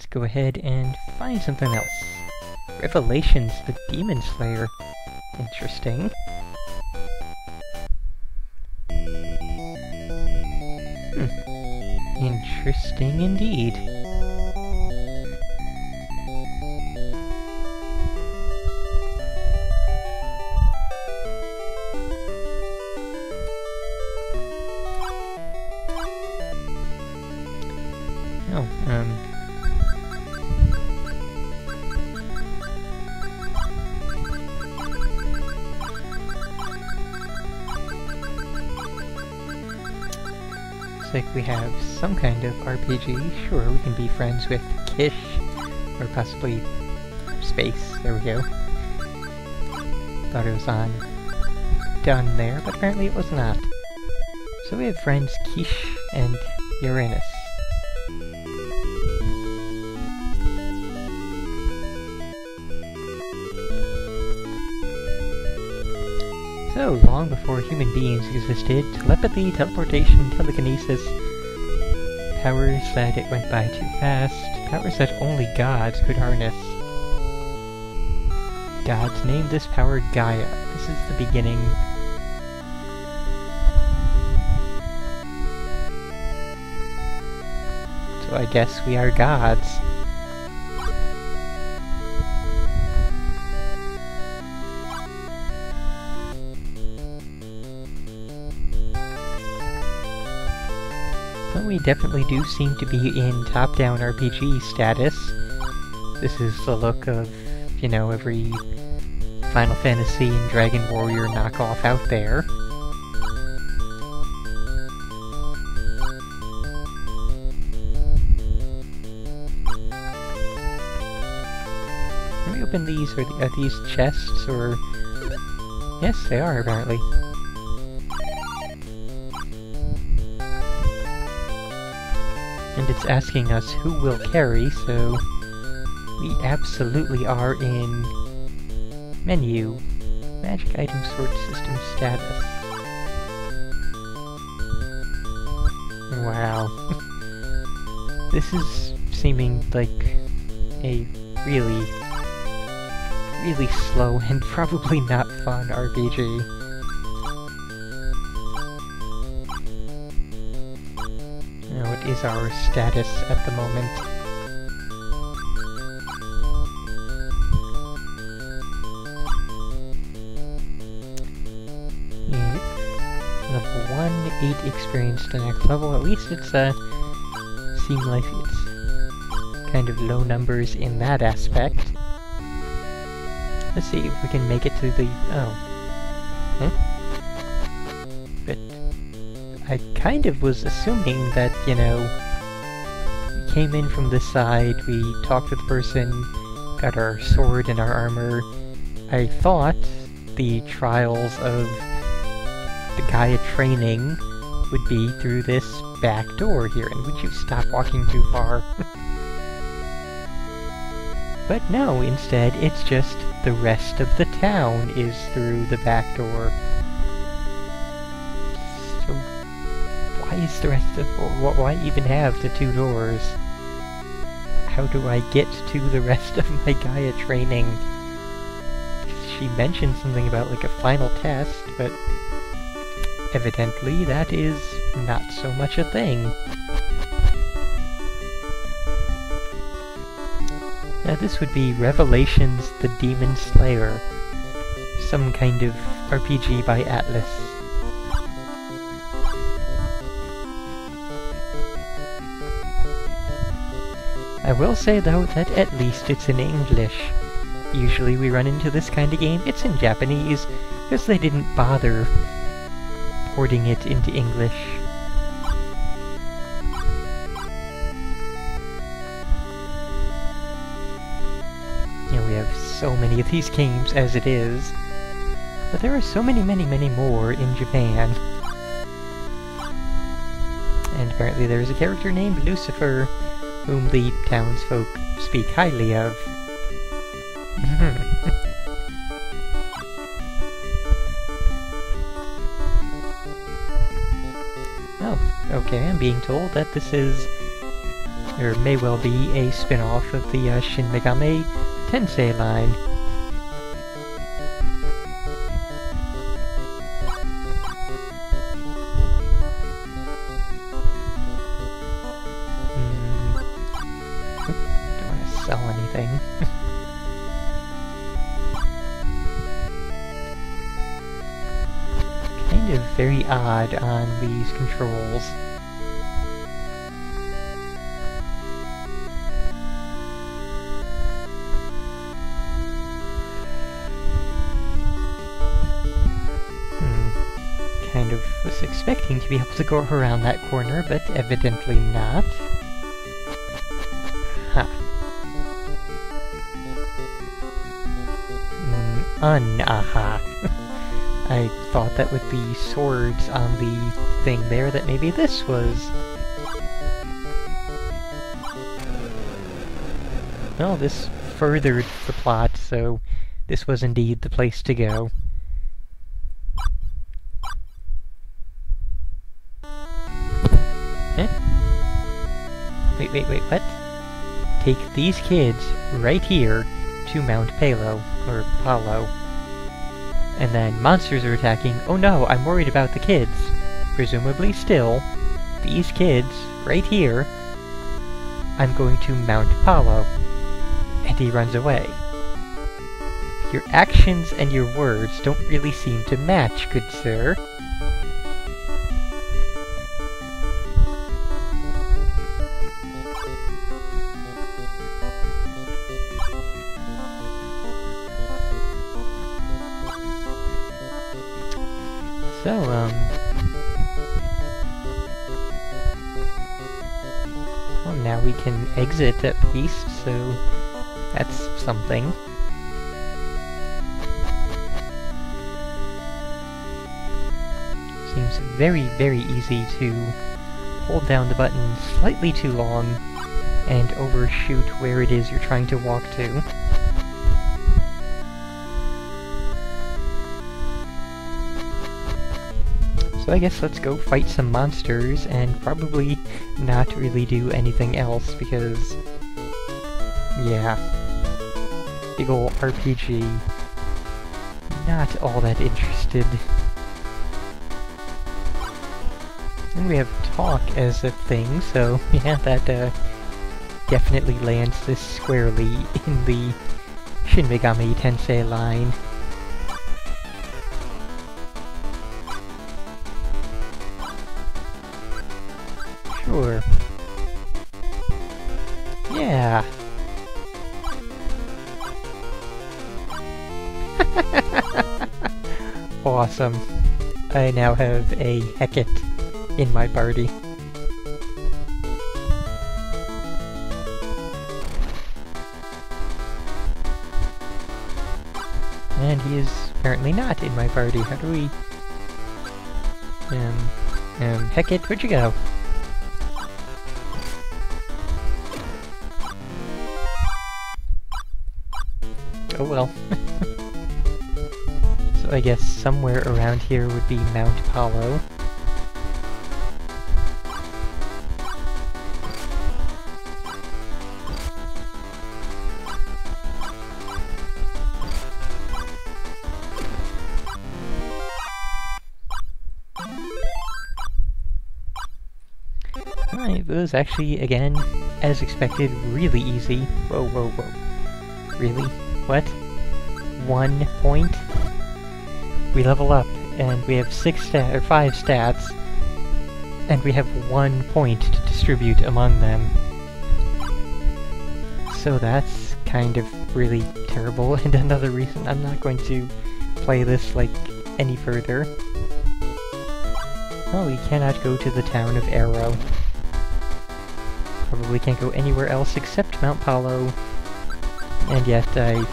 Let's go ahead and find something else. Revelations the Demon Slayer. Interesting. Interesting indeed. Oh, Looks like we have some kind of RPG. Sure, we can be friends with Kish, or possibly space. There we go. Thought it was on done there, but apparently it was not. So we have friends Kish and Uranus. So, long before human beings existed, telepathy, teleportation, telekinesis, powers that it went by too fast, powers that only gods could harness. Gods named this power Gaia. This is the beginning. So I guess we are gods. We definitely do seem to be in top-down RPG status. This is the look of, you know, every Final Fantasy and Dragon Warrior knockoff out there. Can we open these? Are these chests, or...? Yes, they are, apparently. And it's asking us who will carry, so we absolutely are in menu, magic item sort system status. Wow. This is seeming like a really, really slow and probably not fun RPG. Is our status at the moment. Level 1, 8 experience to next level. At least it's seems like it's kind of low numbers in that aspect. Let's see if we can make it to the But I kind of was assuming that, you know, we came in from this side, we talked with the person, got our sword and our armor. I thought the trials of the Gaia training would be through this back door here, and would you stop walking too far? But no, instead it's just the rest of the town is through the back door. Is the rest of... why even have the two doors? How do I get to the rest of my Gaia training? She mentioned something about like a final test, but evidently that is not so much a thing. Now this would be Revelations the Demon Slayer, some kind of RPG by Atlas. I will say, though, that at least it's in English. Usually we run into this kind of game, it's in Japanese, because they didn't bother porting it into English. And we have so many of these games as it is, but there are so many more in Japan. And apparently there is a character named Lucifer, whom the townsfolk speak highly of. Oh, okay, I'm being told that this is there may well be a spin-off of the Shin Megami Tensei line. Don't want to sell anything. Kind of very odd on these controls. Kind of was expecting to be able to go around that corner, but evidently not. Huh. Un-aha. I thought that with the swords on the thing there that maybe this was... Well, this furthered the plot, so this was indeed the place to go. Wait, what? Take these kids right here to Mount Palo. And then monsters are attacking. Oh no, I'm worried about the kids. Presumably still, these kids right here, I'm going to Mount Palo. And he runs away. Your actions and your words don't really seem to match, good sir. So, well, now we can exit at least, so that's something. Seems very, very easy to hold down the button slightly too long and overshoot where it is you're trying to walk to. So I guess let's go fight some monsters and probably not really do anything else because, yeah, big ol' RPG, not all that interested. And we have talk as a thing, so yeah, that definitely lands this squarely in the Shin Megami Tensei line. Sure. Yeah. Awesome. I now have a Hecate in my party. And he is apparently not in my party. How do we... Hecate, where'd you go? Oh well. So I guess somewhere around here would be Mount Palo. Alright, it was actually, again, as expected, really easy. Whoa. Really? What? 1 point? We level up, and we have 5 stats, and we have 1 point to distribute among them. So that's kind of really terrible, and another reason I'm not going to play this, like, any further. Well, we cannot go to the town of Aero. Probably can't go anywhere else except Mount Palo, and yet I...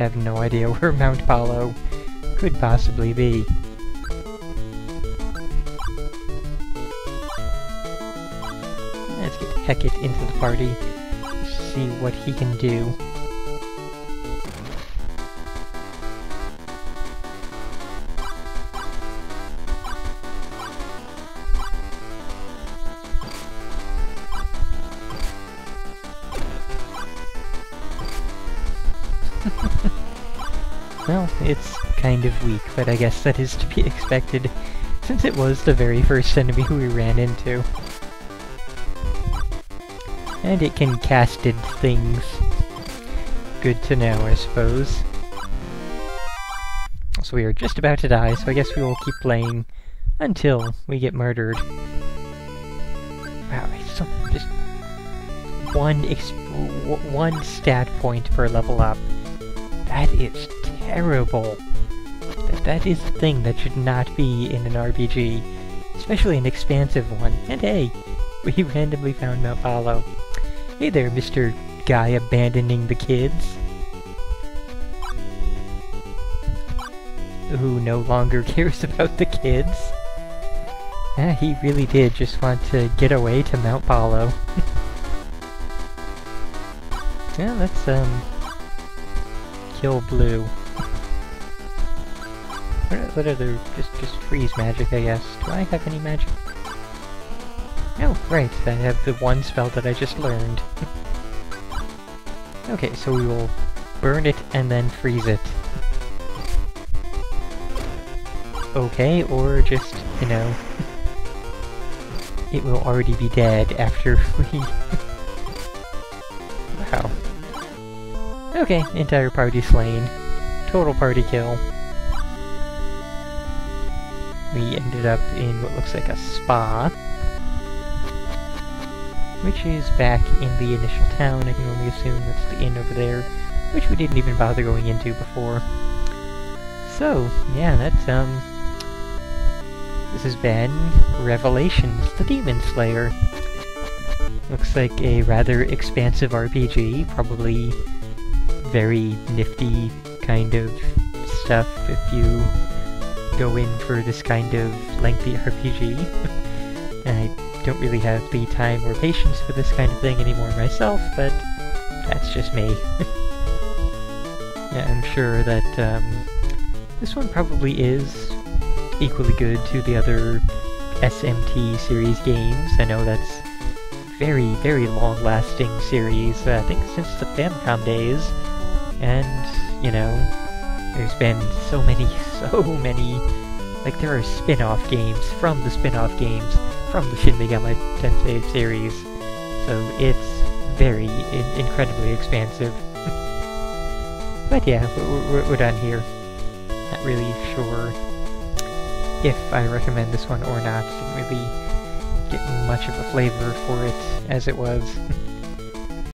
I have no idea where Mount Palo could possibly be. Let's get Hecate into the party, see what he can do. Well, it's kind of weak, but I guess that is to be expected, since it was the very first enemy we ran into. And it can casted things. Good to know, I suppose. So we are just about to die, so I guess we will keep playing until we get murdered. Wow, it's just one stat point per level up. That is terrible. That is the thing that should not be in an RPG, especially an expansive one. And hey, we randomly found Mount Palo. Hey there, Mr. Guy abandoning the kids, who no longer cares about the kids. Yeah, he really did just want to get away to Mount Palo. Yeah, let's kill Blue. What other just freeze magic, I guess. Do I have any magic? No, right. I have the one spell that I just learned. Okay, so we will burn it and then freeze it. Okay, or just, you know, it will already be dead after we... Wow. Okay, entire party slain. Total party kill. We ended up in what looks like a spa, which is back in the initial town. I can only assume that's the inn over there, which we didn't even bother going into before. So, yeah, that's, this has been Revelations the Demon Slayer. Looks like a rather expansive RPG, probably very nifty kind of stuff if you go in for this kind of lengthy RPG. And I don't really have the time or patience for this kind of thing anymore myself, but that's just me. Yeah, I'm sure that this one probably is equally good to the other SMT series games. I know that's very, very long-lasting series, I think since the Famicom days, and, you know, there's been so many, like, there are spin-off games from the spin-off games from the Shin Megami Tensei series, so it's very, incredibly expansive. But yeah, we're done here. Not really sure if I recommend this one or not. Didn't really get much of a flavor for it as it was.